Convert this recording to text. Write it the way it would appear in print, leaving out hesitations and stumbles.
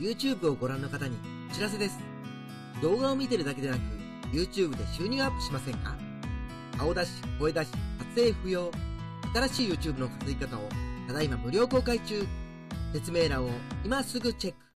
YouTube をご覧の方にお知らせです。動画を見てるだけでなく、YouTube で収入がアップしませんか？顔出し、声出し、撮影不要。新しい YouTube の稼ぎ方をただいま無料公開中。説明欄を今すぐチェック。